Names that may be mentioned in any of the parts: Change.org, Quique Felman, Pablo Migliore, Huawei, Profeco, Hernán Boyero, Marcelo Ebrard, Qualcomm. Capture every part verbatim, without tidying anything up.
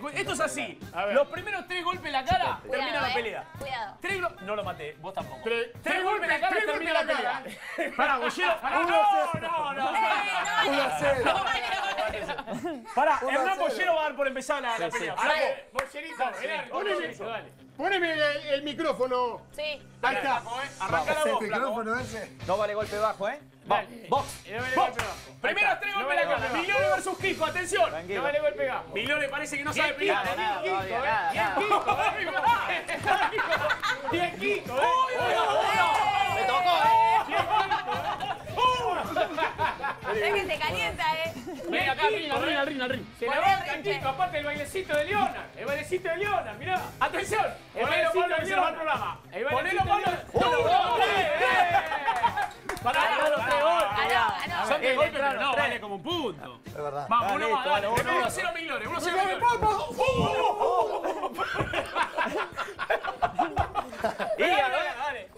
ver, esto es así. Los primeros tres golpes en la cara termina la pelea. Cuidado. Tres golpes. No lo maté, vos tampoco. Tres golpes en la cara termina la pelea. Pará, Boyero. No, no, no. uno a cero. Pará, Hernán Boyero va a dar por empezar la pelea. Boyerito, dale. Poneme el, el micrófono. Sí. Ahí está. Arranca la voz, micrófono ese. No vale golpe bajo, ¿eh? Vamos. Box. No vale golpe bajo. Primeros tres golpes en la cara. Migliore versus Kiko, atención. No vale golpe bajo. Migliore parece que no sabe pelear. Y el Kiko, ¿eh? Me tocó, ¿eh? Es que se calienta, ¿eh? Venga acá, Rina, Rina, Rina, Rina. Se la banca el Kiko, aparte el bailecito de Leona. El bailecito de Leona, mirá. Atención. Ponelo, Pablo, que se va el programa. Ponelo, Pablo. ¡Uno, dos, tres! Para los tres golpes. Son tres golpes, pero no, vale como un punto. Es verdad. Vamos, uno más, dale. uno a cero, Migliore. uno a cero, Migliore. Y ahora, dale.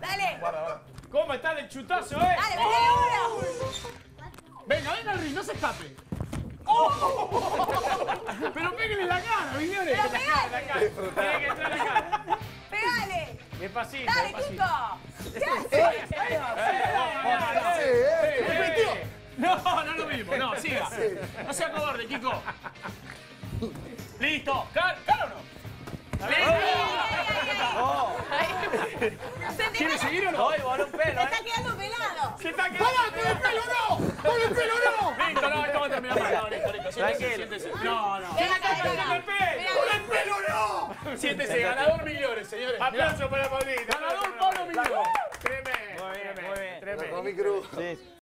Dale. ¿Cómo está el chutazo, eh? Dale, uno. Venga, venga, Riz, no se escape. ¡Oh! Pero pégale la cara, millones. Pero pégale. Tiene que entrar la cara. Pégale. Despacito. Dale, Kiko. ¿Qué haces? No, no lo mismo. No, siga. No sea cobarde, Kiko. Listo. ¿Cara o no? ¡Listo! ¿Quieres seguir o no? Oye, voló un pelo, ¿eh? Se está quedando pelado. Se está quedando pelado. ¡Para, con el pelo no! ¡Con el pelo no! Listo, no, esto va a terminar mal. Listo, listo. Siéntese. No, no. ¡Con el pelo! ¡Con el pelo no! Siéntese. Ganador Migliore, señores. Aplauso para Pablito. Ganador Pablo Migliore. Tremendo. Muy bien, muy bien. Tremendo.